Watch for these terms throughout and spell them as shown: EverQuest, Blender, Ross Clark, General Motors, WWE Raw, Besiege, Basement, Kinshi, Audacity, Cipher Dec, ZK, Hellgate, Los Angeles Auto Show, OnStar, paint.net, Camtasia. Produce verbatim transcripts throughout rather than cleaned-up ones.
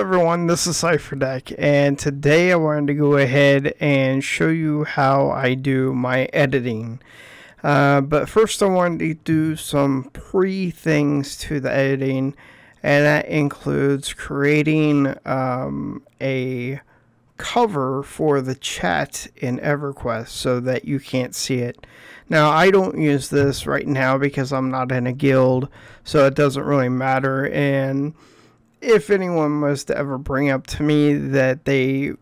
Hello everyone, this is Cipher Dec, and today I wanted to go ahead and show you how I do my editing. Uh, but first I wanted to do some pre things to the editing, and that includes creating um, a cover for the chat in EverQuest so that you can't see it. Now I don't use this right now because I'm not in a guild, so it doesn't really matter. And if anyone was to ever bring up to me that they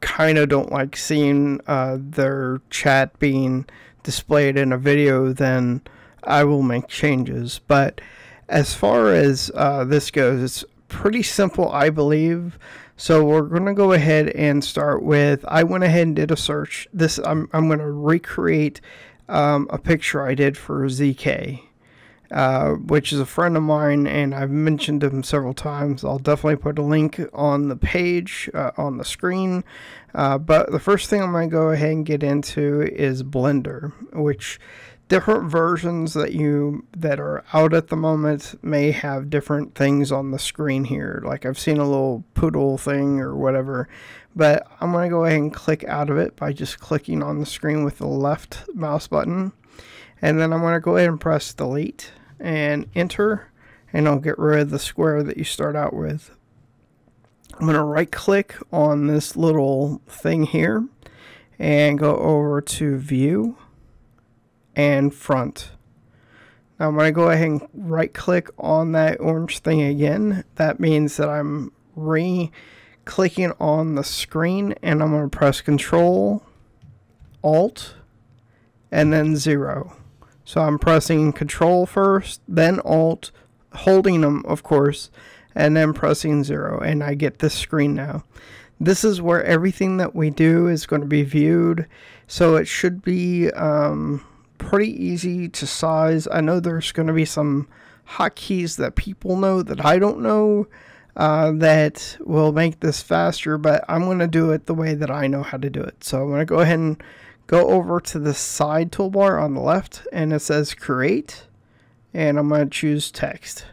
kind of don't like seeing uh, their chat being displayed in a video, then I will make changes. But as far as uh, this goes, it's pretty simple, I believe. So we're going to go ahead and start with, I went ahead and did a search. This I'm, I'm going to recreate um, a picture I did for Z K. Uh, which is a friend of mine, and I've mentioned him several times. I'll definitely put a link on the page, uh, on the screen. Uh, but the first thing I'm going to go ahead and get into is Blender, which different versions that you that are out at the moment may have different things on the screen here. Like I've seen a little poodle thing or whatever, but I'm going to go ahead and click out of it by just clicking on the screen with the left mouse button. And then I'm going to go ahead and press delete and enter, and I'll get rid of the square that you start out with. I'm going to right click on this little thing here and go over to view and front. Now I'm going to go ahead and right click on that orange thing again. That means that I'm re-clicking on the screen, and I'm going to press Control, Alt, and then zero. So I'm pressing Control first, then Alt, holding them of course, and then pressing zero, and I get this screen now. This is where everything that we do is going to be viewed, so it should be um, pretty easy to size. I know there's going to be some hotkeys that people know that I don't know uh, that will make this faster, but I'm going to do it the way that I know how to do it. So I'm going to go ahead and go over to the side toolbar on the left, and it says create, and I'm going to choose text.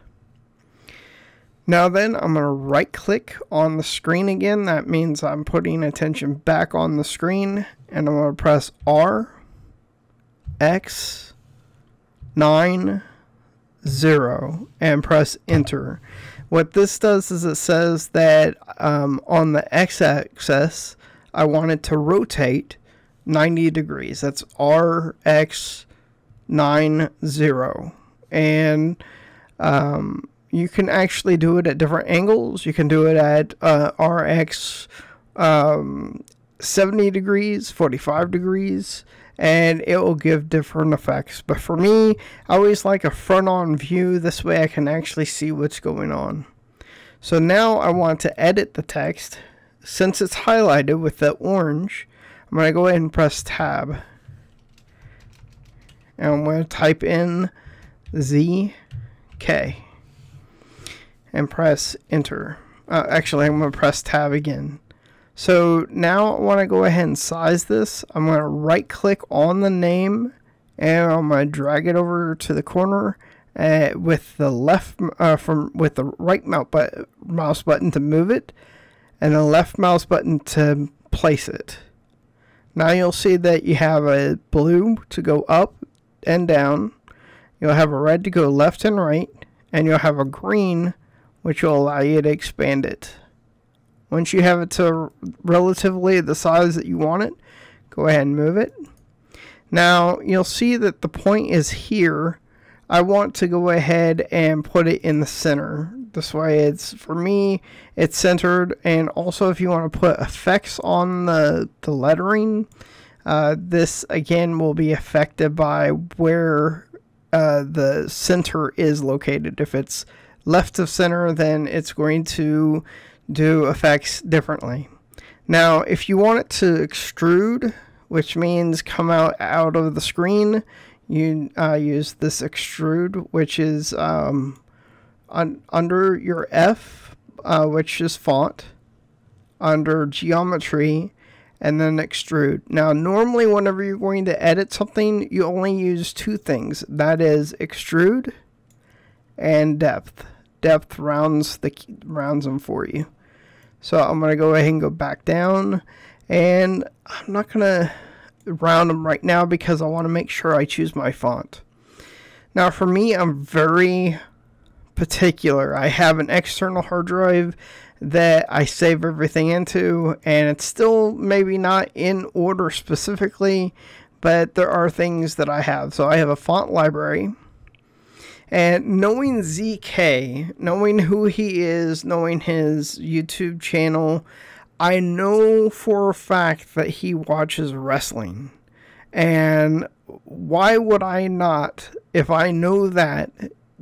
Now then I'm going to right click on the screen again. That means I'm putting attention back on the screen, and I'm going to press R, X, nine, zero, and press enter. What this does is it says that um, on the X axis I want it to rotate ninety degrees. That's R X nine zero, and um, you can actually do it at different angles. You can do it at uh, R X um, seventy degrees, forty-five degrees, and it will give different effects. But for me, I always like a front-on view. This way I can actually see what's going on. So now I want to edit the text. Since it's highlighted with the orange, I'm going to go ahead and press tab, and I'm going to type in Z K and press enter. Uh, actually, I'm going to press tab again. So now I want to go ahead and size this. I'm going to right click on the name, and I'm going to drag it over to the corner uh, with the left uh, from with the right mouse button to move it, and the left mouse button to place it. Now you'll see that you have a blue to go up and down, you'll have a red to go left and right, and you'll have a green which will allow you to expand it. Once you have it to relatively the size that you want it, go ahead and move it. Now you'll see that the point is here. I want to go ahead and put it in the center. This way it's, for me, it's centered. And also if you want to put effects on the, the lettering, uh, this again will be affected by where uh, the center is located. If it's left of center, then it's going to do effects differently. Now if you want it to extrude, which means come out, out of the screen, you uh, use this extrude, which is um, Un under your F, uh, which is font, under geometry, and then extrude. Now normally whenever you're going to edit something, you only use two things. That is extrude and depth. Depth rounds the rounds them for you. So I'm going to go ahead and go back down, and I'm not going to round them right now because I want to make sure I choose my font. Now for me, I'm very particular. I have an external hard drive that I save everything into, and it's still maybe not in order specifically, but there are things that I have. So I have a font library. And knowing Z K, knowing who he is, knowing his YouTube channel, I know for a fact that he watches wrestling. And why would I not, if I know that,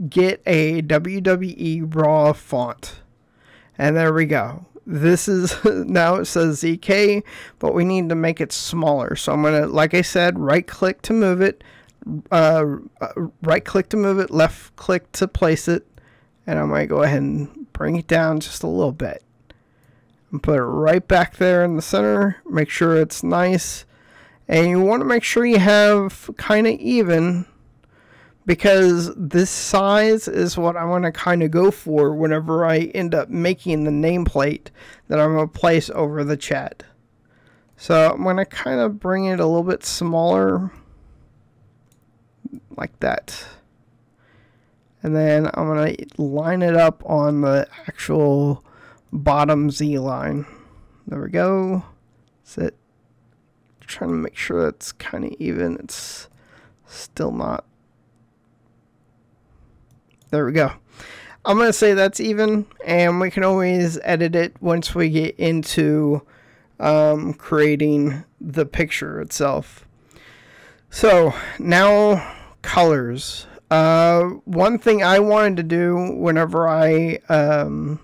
get a W W E Raw font? And there we go. This is, now it says Z K, but we need to make it smaller. So I'm going to, like I said, right click to move it. Uh, right click to move it, left click to place it, and I might go ahead and bring it down just a little bit and put it right back there in the center. Make sure it's nice, and you want to make sure you have kind of even, because this size is what I want to kind of go for whenever I end up making the nameplate that I'm going to place over the chat. So I'm going to kind of bring it a little bit smaller, like that, and then I'm going to line it up on the actual bottom Z line. There we go. That's it. Trying to make sure that's kind of even. It's still not. There we go. I'm going to say that's even, and we can always edit it once we get into um, creating the picture itself. So now, colors. Uh, one thing I wanted to do whenever I um,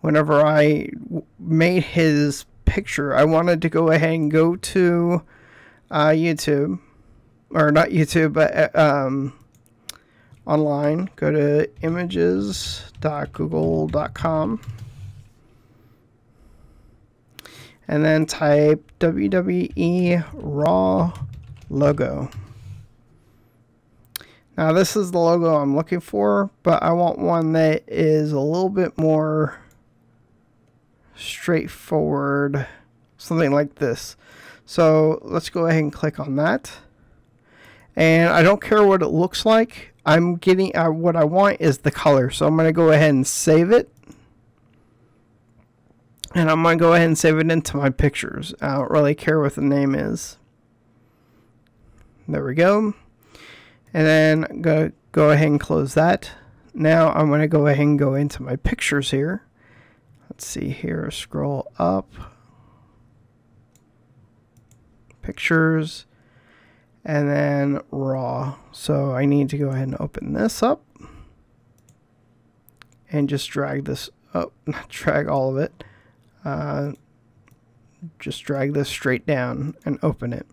whenever I w made his picture, I wanted to go ahead and go to uh, YouTube, or not YouTube, but uh, um, online. Go to images dot google dot com and then type W W E Raw logo. Now this is the logo I'm looking for, but I want one that is a little bit more straightforward, something like this. So let's go ahead and click on that. And I don't care what it looks like. I'm getting uh, what I want is the color. So I'm going to go ahead and save it. And I'm going to go ahead and save it into my pictures. I don't really care what the name is. There we go. And then I'm going to go ahead and close that. Now I'm going to go ahead and go into my pictures here. Let's see here. Scroll up. Pictures. And then Raw. So I need to go ahead and open this up. And just drag this up. Not drag all of it. Uh, just drag this straight down and open it.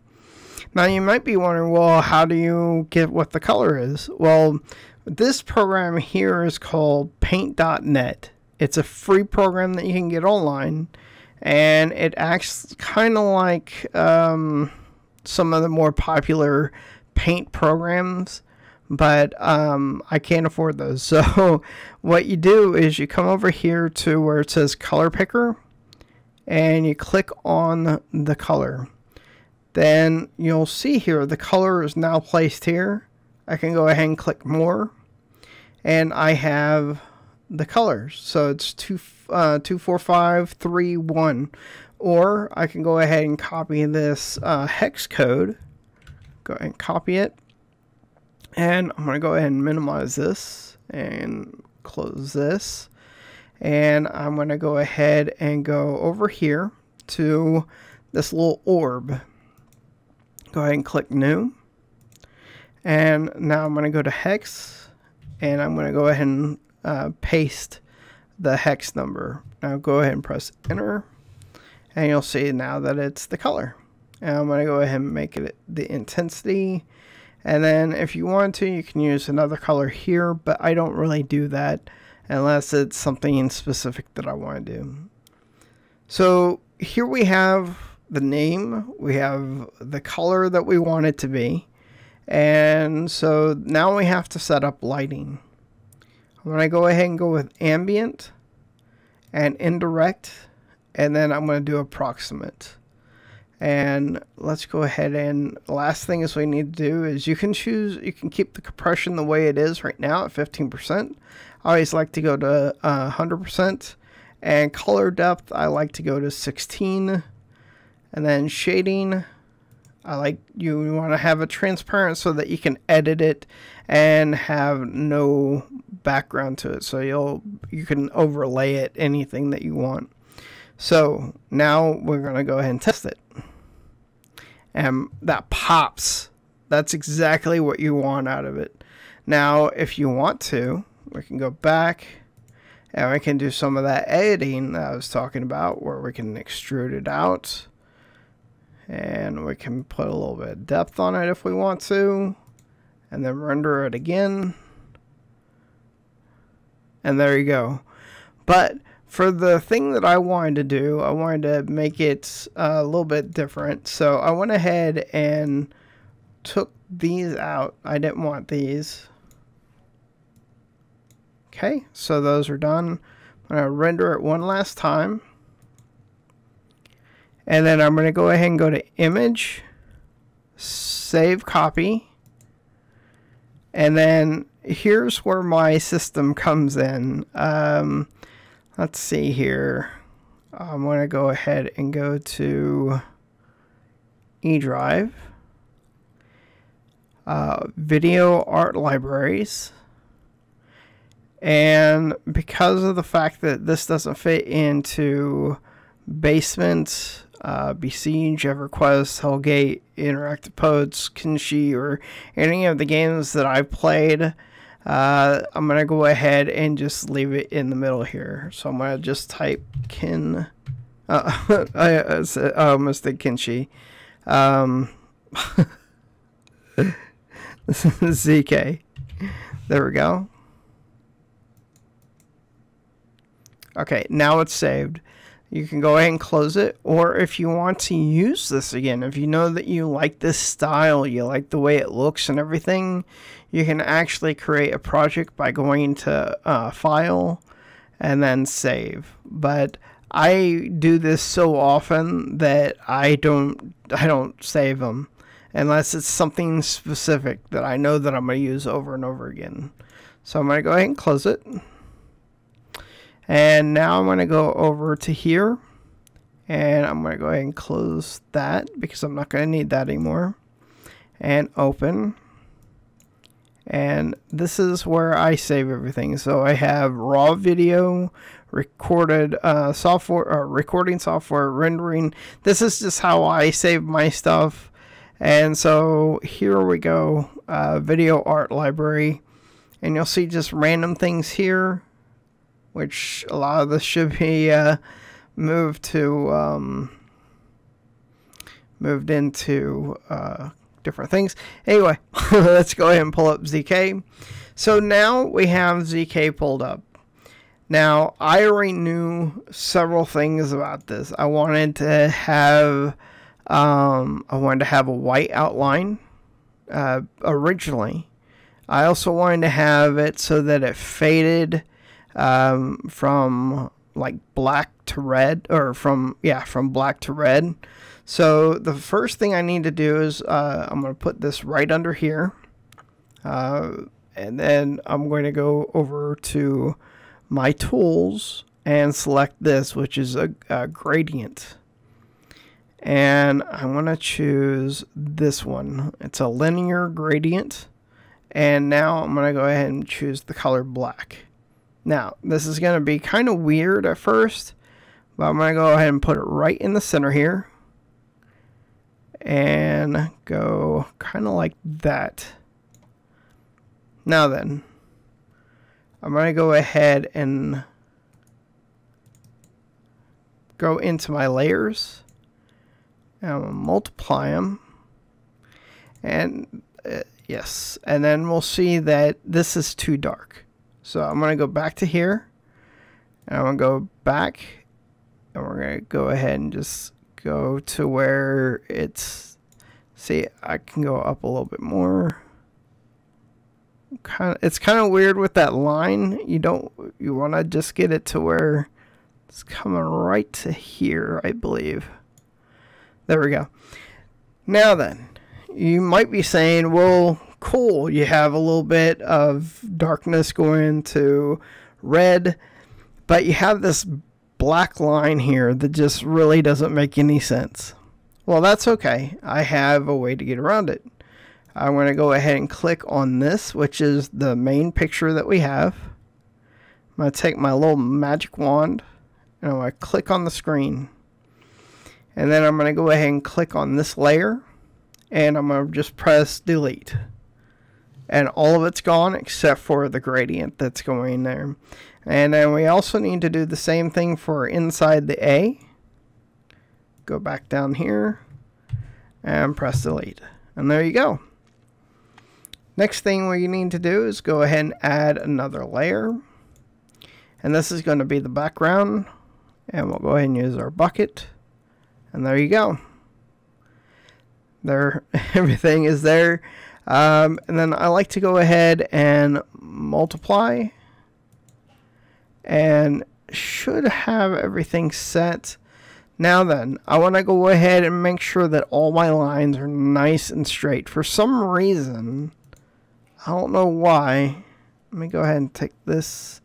Now you might be wondering, well, how do you get what the color is? Well, this program here is called paint dot net. It's a free program that you can get online, and it acts kind of like um, some of the more popular paint programs, but um, I can't afford those. So what you do is you come over here to where it says color picker, and you click on the color. Then you'll see here the color is now placed here. I can go ahead and click more, and I have the colors. So it's two, uh, two, four, five, three, one. Or I can go ahead and copy this uh, hex code. Go ahead and copy it, and I'm going to go ahead and minimize this and close this. And I'm going to go ahead and go over here to this little orb. Go ahead and click new, and now I'm going to go to hex, and I'm going to go ahead and uh, paste the hex number. Now go ahead and press enter, and you'll see now that it's the color. And I'm going to go ahead and make it the intensity, and then if you want to, you can use another color here, but I don't really do that unless it's something specific that I want to do. So here we have the name, we have the color that we want it to be, and so now we have to set up lighting. I'm going to go ahead and go with ambient and indirect, and then I'm going to do approximate. And let's go ahead, and last thing is we need to do is you can choose, you can keep the compression the way it is right now at fifteen percent. I always like to go to uh, one hundred percent, and color depth I like to go to sixteen, and then shading I like, you want to have it transparent so that you can edit it and have no background to it, so you'll you can overlay it anything that you want. So now we're going to go ahead and test it. And that pops. That's exactly what you want out of it. Now, if you want to, we can go back and we can do some of that editing that I was talking about, where we can extrude it out and we can put a little bit of depth on it if we want to, and then render it again. And there you go. But for the thing that I wanted to do, I wanted to make it uh, a little bit different. So I went ahead and took these out. I didn't want these. Okay, so those are done. I'm going to render it one last time. And then I'm going to go ahead and go to Image, Save Copy. And then here's where my system comes in. Um, Let's see here. I'm going to go ahead and go to E Drive, uh, Video Art Libraries. And because of the fact that this doesn't fit into Basement, uh, Besiege, EverQuest, Hellgate, Interactive Poets, Kinshi, or any of the games that I've played, Uh, I'm going to go ahead and just leave it in the middle here. So I'm going to just type Kin... Uh, I, I, said, I almost did Kinshi. Um, this is Z K. There we go. Okay, now it's saved. You can go ahead and close it, or if you want to use this again, if you know that you like this style, you like the way it looks and everything, you can actually create a project by going to uh, File and then Save. But I do this so often that I don't I don't save them unless it's something specific that I know that I'm going to use over and over again. So I'm going to go ahead and close it. And now I'm going to go over to here, and I'm going to go ahead and close that because I'm not going to need that anymore, and open. And this is where I save everything. So I have raw video, recorded uh, software, uh, recording software, rendering. This is just how I save my stuff. And so here we go, uh, video art library, and you'll see just random things here, which a lot of this should be uh, moved to um, moved into uh, different things. Anyway, let's go ahead and pull up Z K. So now we have Z K pulled up. Now, I already knew several things about this. I wanted to have um, I wanted to have a white outline uh, originally. I also wanted to have it so that it faded um from like black to red, or from yeah from black to red. So the first thing I need to do is uh I'm going to put this right under here, uh and then I'm going to go over to my tools and select this, which is a, a gradient, and I'm going to choose this one. It's a linear gradient, and now I'm going to go ahead and choose the color black. Now, this is going to be kind of weird at first, but I'm going to go ahead and put it right in the center here and go kind of like that. Now then, I'm going to go ahead and go into my layers and I'm going to multiply them, and uh, yes, and then we'll see that this is too dark. So I'm going to go back to here, and I'm going to go back, and we're going to go ahead and just go to where it's, see, I can go up a little bit more. Kind of, it's kind of weird with that line. You don't, you want to just get it to where It's coming right to here, I believe. There we go. Now then, you might be saying, well, cool, you have a little bit of darkness going to red, but you have this black line here that just really doesn't make any sense. Well, that's okay. I have a way to get around it. I'm going to go ahead and click on this, which is the main picture that we have. I'm going to take my little magic wand, and I'm going to click on the screen. And then I'm going to go ahead and click on this layer, and I'm going to just press delete. And all of it's gone except for the gradient that's going there. And then we also need to do the same thing for inside the A. Go back down here and press delete. And there you go. Next thing we need to do is go ahead and add another layer. And this is going to be the background. And we'll go ahead and use our bucket. And there you go. There, everything is there. Um, and then I like to go ahead and multiply. And should have everything set. Now then, I want to go ahead and make sure that all my lines are nice and straight. For some reason, I don't know why. Let me go ahead and take this.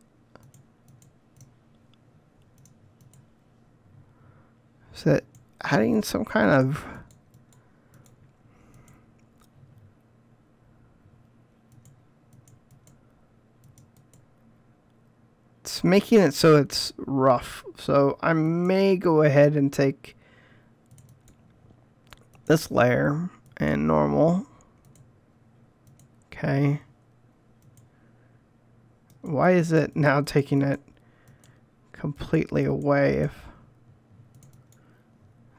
Is that adding some kind of... It's making it so it's rough. So I may go ahead and take this layer and normal. Okay. Why is it now taking it completely away? If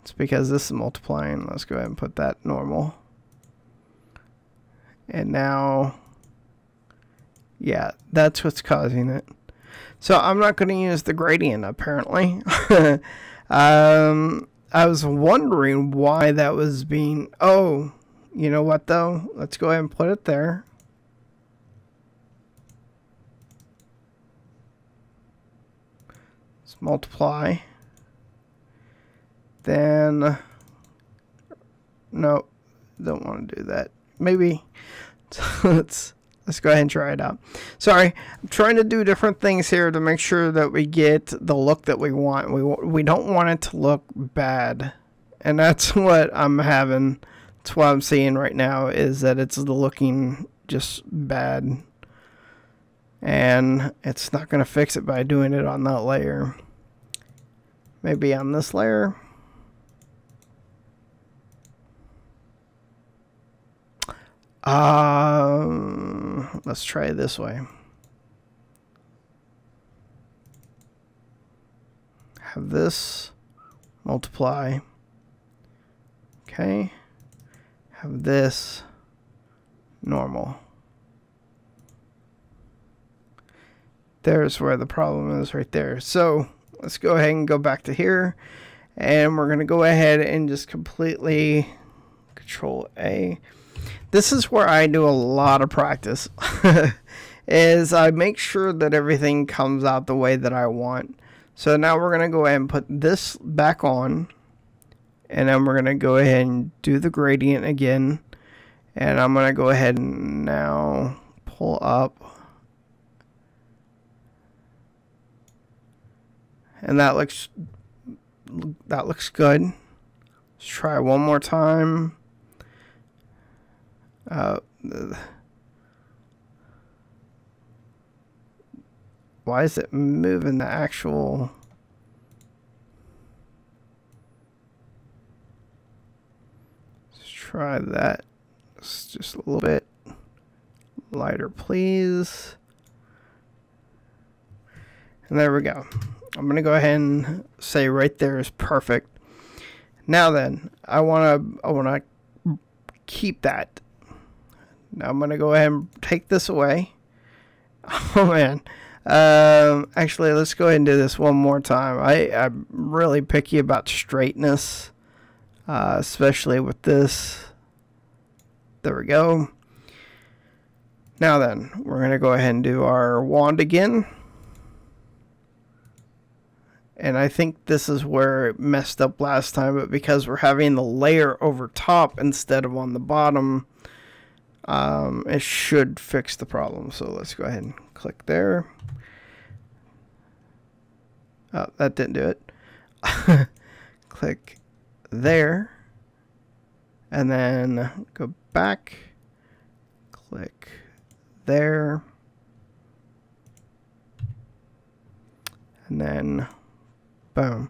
it's because this is multiplying. Let's go ahead and put that normal. And now, yeah, that's what's causing it. So I'm not going to use the gradient, apparently. um, I was wondering why that was being... Oh, you know what, though? Let's go ahead and put it there. Let's multiply. Then... No, don't want to do that. Maybe... Let's... Let's go ahead and try it out. Sorry, I'm trying to do different things here to make sure that we get the look that we want. We, we don't want it to look bad. And that's what I'm having. That's what I'm seeing right now, is that it's looking just bad. And it's not going to fix it by doing it on that layer. Maybe on this layer. Um, let's try this way. Have this multiply. Okay. Have this normal. There's where the problem is right there. So let's go ahead and go back to here, and we're going to go ahead and just completely control A. This is where I do a lot of practice, is I make sure that everything comes out the way that I want. So now we're going to go ahead and put this back on, and then we're going to go ahead and do the gradient again. And I'm going to go ahead and now pull up. And that looks, that looks good. Let's try one more time. Uh, why is it moving the actual? Let's try that. It's just a little bit lighter, please. And there we go. I'm going to go ahead and say right there is perfect. Now then, I want to I want to keep that. Now I'm going to go ahead and take this away. Oh, man. Um, actually, let's go ahead and do this one more time. I, I'm really picky about straightness, uh, especially with this. There we go. Now then, we're going to go ahead and do our wand again. And I think this is where it messed up last time, but because we're having the layer over top instead of on the bottom, um, it should fix the problem. So let's go ahead and click there. Oh, that didn't do it. Click there. And then go back. Click there. And then boom.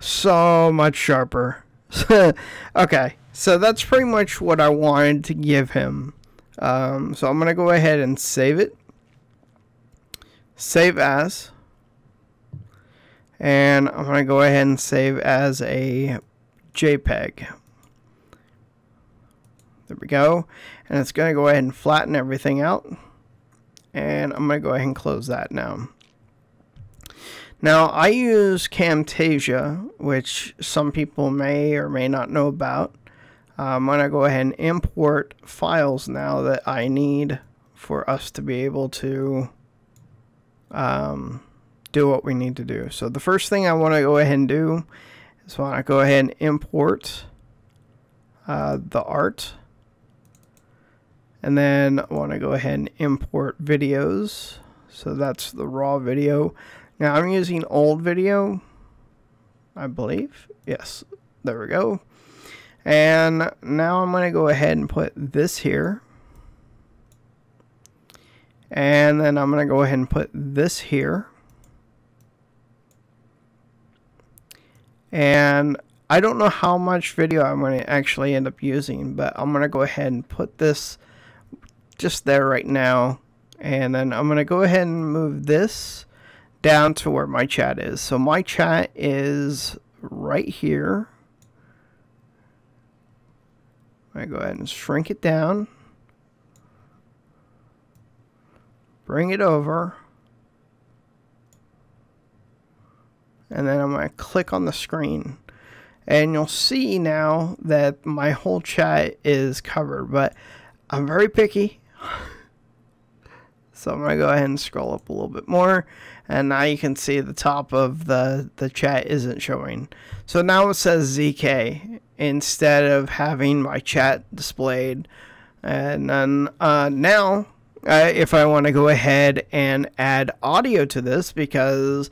So much sharper. Okay, so that's pretty much what I wanted to give him. Um, so I'm going to go ahead and save it. Save as. And I'm going to go ahead and save as a JPEG. There we go. And it's going to go ahead and flatten everything out. And I'm going to go ahead and close that now. Now, I use Camtasia, which some people may or may not know about. I'm going to go ahead and import files now that I need for us to be able to um, do what we need to do. So the first thing I want to go ahead and do is I want to go ahead and import uh, the art. And then I want to go ahead and import videos. So that's the raw video. Now I'm using old video, I believe. Yes, there we go. And now I'm going to go ahead and put this here. And then I'm going to go ahead and put this here. And I don't know how much video I'm going to actually end up using, but I'm going to go ahead and put this just there right now. And then I'm going to go ahead and move this down to where my chat is. So my chat is right here. I go ahead and shrink it down. Bring it over. And then I'm going to click on the screen. And you'll see now that my whole chat is covered, but I'm very picky. So I'm going to go ahead and scroll up a little bit more. And now you can see the top of the, the chat isn't showing. So now it says Z K instead of having my chat displayed. And then uh, now, uh, if I want to go ahead and add audio to this, because,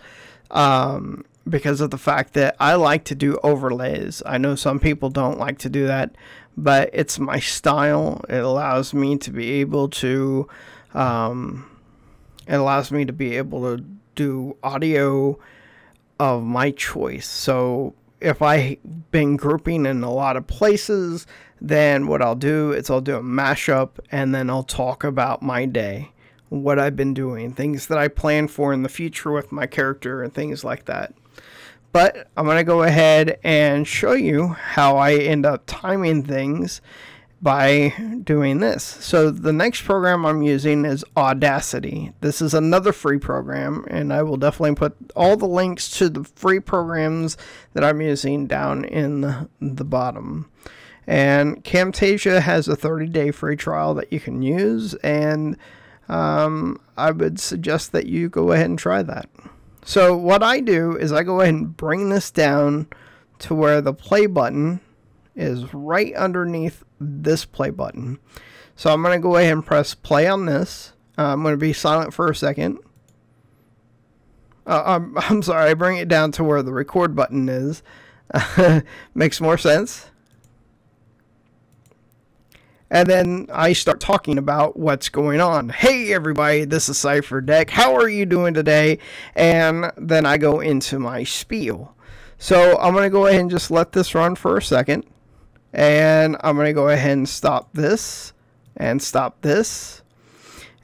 um, because of the fact that I like to do overlays. I know some people don't like to do that, but it's my style. It allows me to be able to... Um, it allows me to be able to do audio of my choice. So if I've been grouping in a lot of places, then what I'll do is I'll do a mashup and then I'll talk about my day, what I've been doing, things that I plan for in the future with my character and things like that. But I'm going to go ahead and show you how I end up timing things by doing this. So the next program I'm using is Audacity. This is another free program, and I will definitely put all the links to the free programs that I'm using down in the, the bottom. And Camtasia has a thirty day free trial that you can use, and um, I would suggest that you go ahead and try that. So what I do is I go ahead and bring this down to where the play button is right underneath this play button. So I'm going to go ahead and press play on this. Uh, I'm going to be silent for a second. Uh, I'm, I'm sorry, I bring it down to where the record button is. Makes more sense. And then I start talking about what's going on. Hey everybody, this is Cipher Dec. How are you doing today? And then I go into my spiel. So I'm going to go ahead and just let this run for a second. And I'm going to go ahead and stop this and stop this.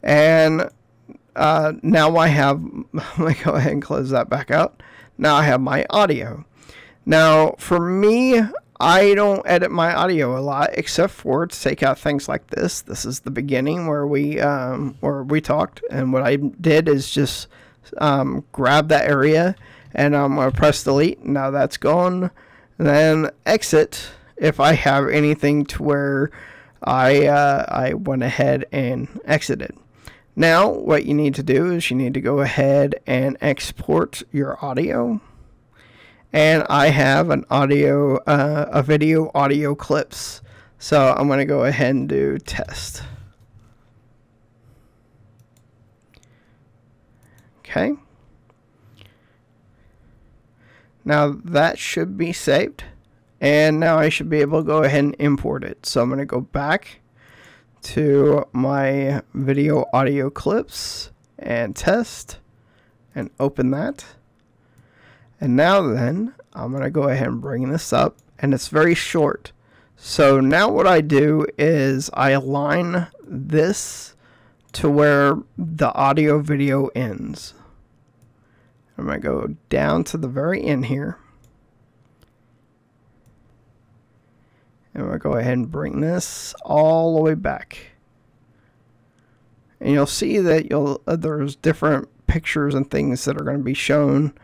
And uh, now I have, I'm going to go ahead and close that back out. Now I have my audio. Now for me, I don't edit my audio a lot except for to take out things like this. This is the beginning where we, um, where we talked. And what I did is just um, grab that area and I'm going to press delete. Now that's gone. And then exit. If I have anything to where I, uh, I went ahead and exited. Now what you need to do is you need to go ahead and export your audio. and I have an audio, uh, a video audio clips. So I'm going to go ahead and do test. Okay. Now that should be saved, and now I should be able to go ahead and import it. So I'm going to go back to my video audio clips and test and open that. And now then I'm going to go ahead and bring this up, and it's very short. So now what I do is I align this to where the audio video ends. I'm going to go down to the very end here. And we'll go ahead and bring this all the way back. And you'll see that you'll uh, there's different pictures and things that are going to be shown.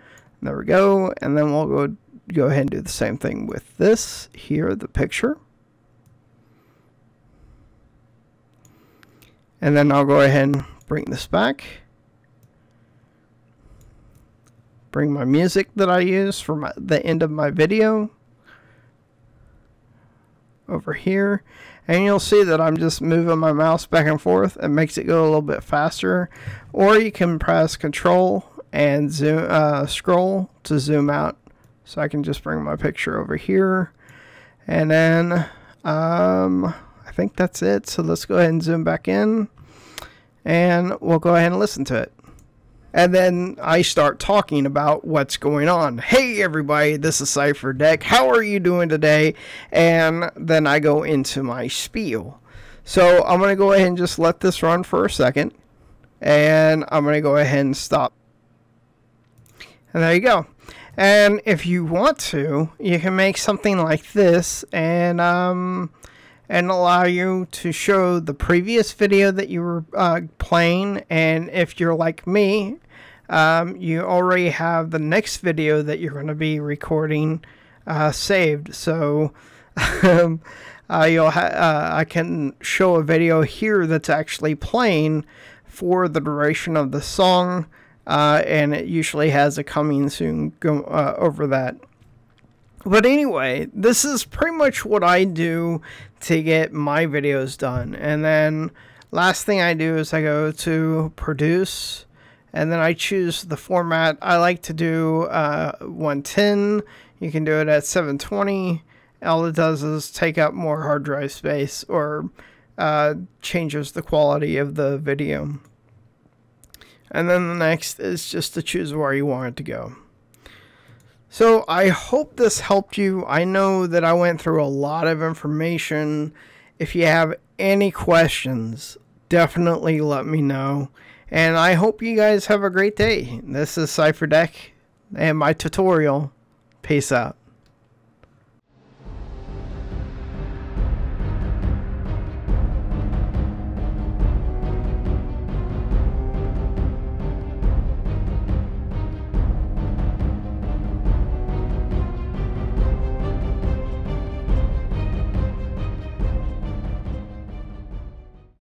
There we go. And then we'll go, go ahead and do the same thing with this here, the picture. And then I'll go ahead and bring this back. Bring my music that I use for my, the end of my video over here, and you'll see that I'm just moving my mouse back and forth. It makes it go a little bit faster, or you can press control and zoom, uh, scroll to zoom out. So I can just bring my picture over here, and then um, I think that's it. So let's go ahead and zoom back in, and we'll go ahead and listen to it. And then I start talking about what's going on. Hey everybody, this is Cipher Dec. How are you doing today? And then I go into my spiel. So I'm going to go ahead and just let this run for a second. And I'm going to go ahead and stop. And there you go. And if you want to, you can make something like this and um, and allow you to show the previous video that you were uh, playing. And if you're like me, um, you already have the next video that you're going to be recording uh, saved. So um, uh, you'll ha uh, I can show a video here that's actually playing for the duration of the song. Uh, and it usually has a coming soon go uh, over that. But anyway, this is pretty much what I do to get my videos done. And then last thing I do is I go to produce, and then I choose the format. I like to do uh, one ten. You can do it at seven twenty. All it does is take up more hard drive space, or uh, changes the quality of the video. And then the next is just to choose where you want it to go. So I hope this helped you. I know that I went through a lot of information. If you have any questions, definitely let me know. And I hope you guys have a great day. This is Cipher Dec and my tutorial. Peace out.